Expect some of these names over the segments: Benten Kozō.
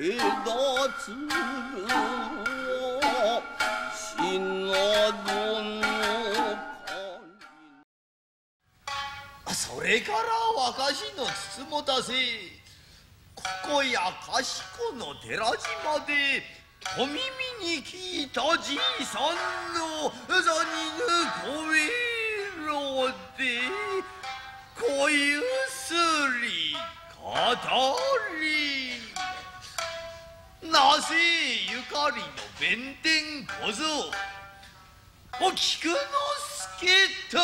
それから若氏のつつもたせここやかしこの寺島でお耳に聞いたじいさんのざにぬご栄労でこゆすりかたりなせゆかりの弁天小僧お菊之助と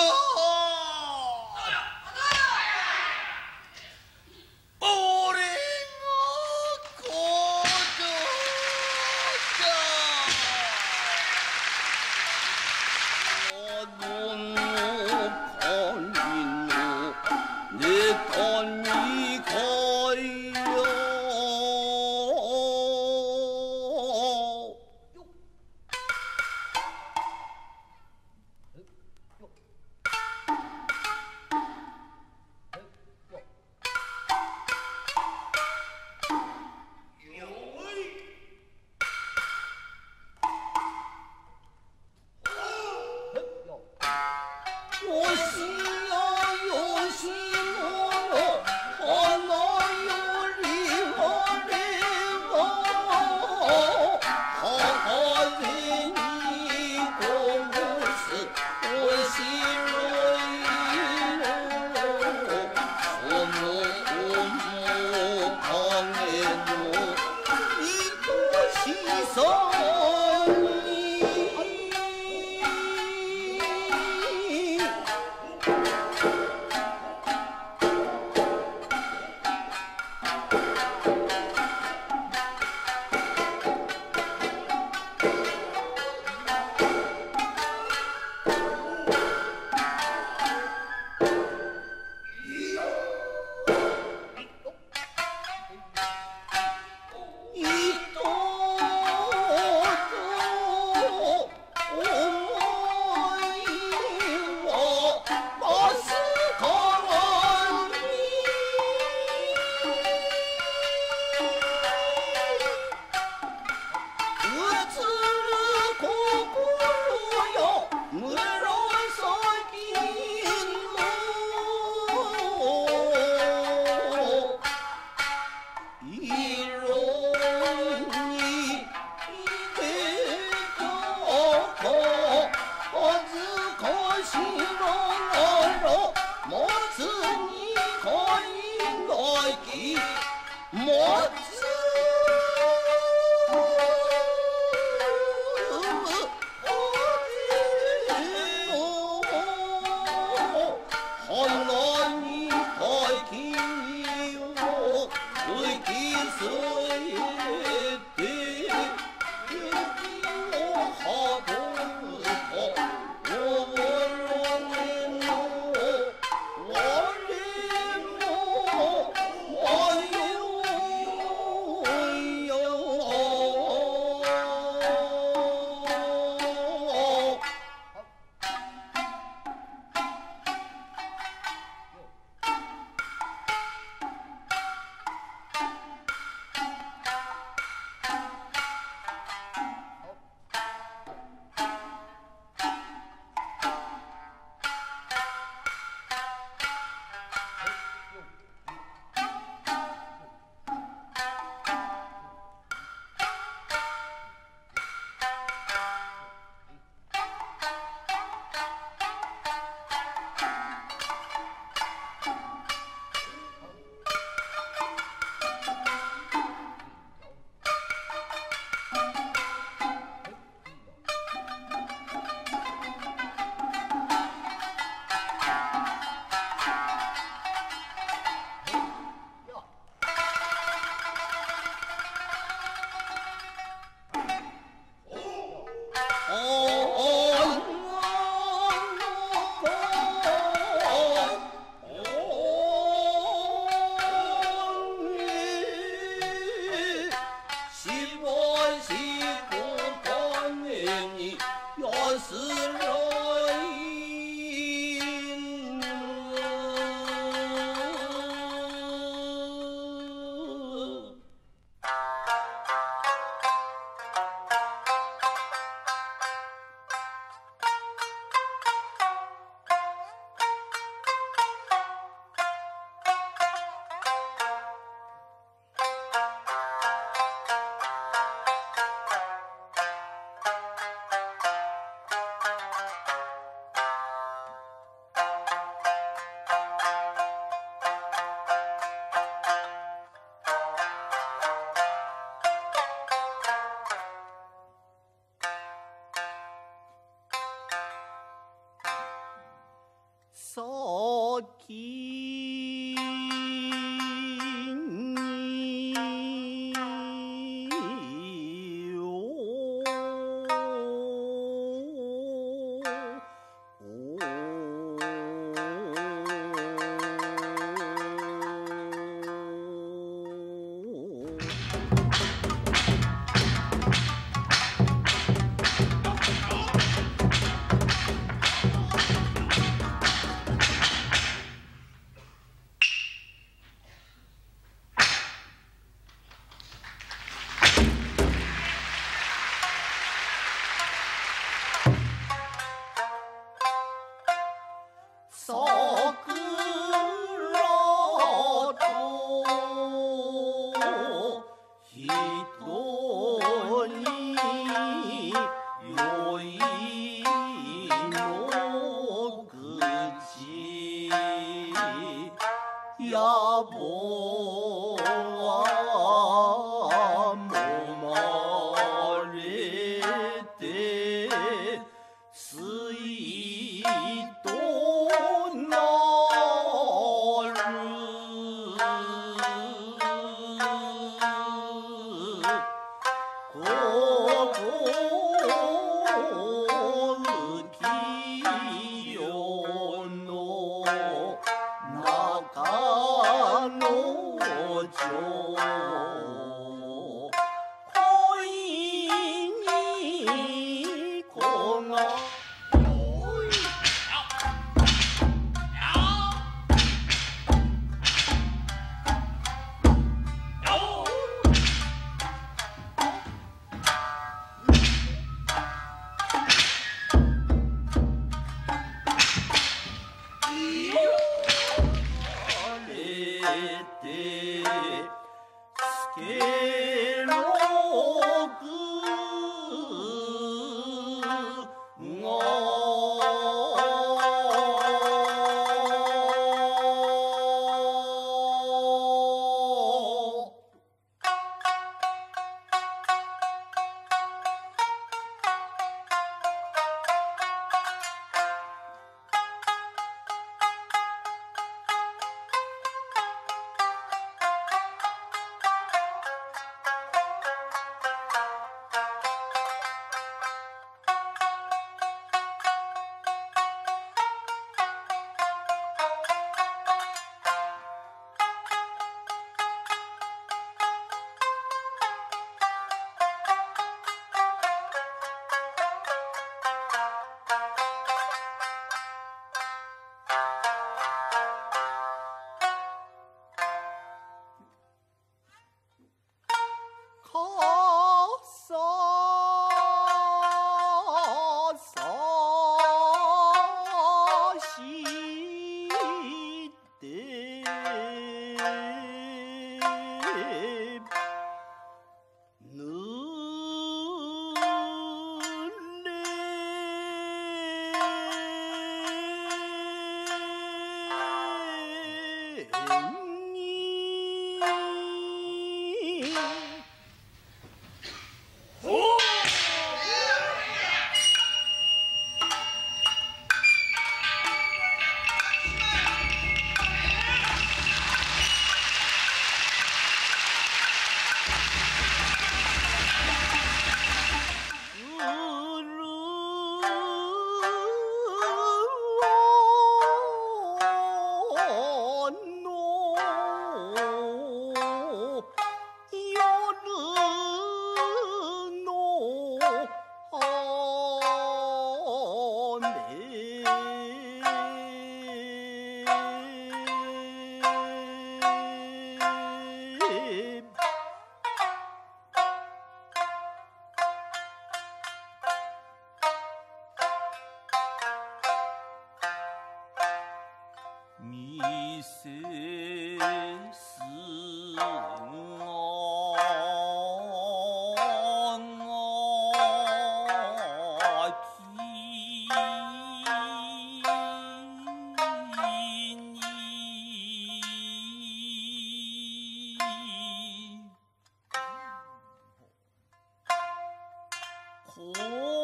Oh.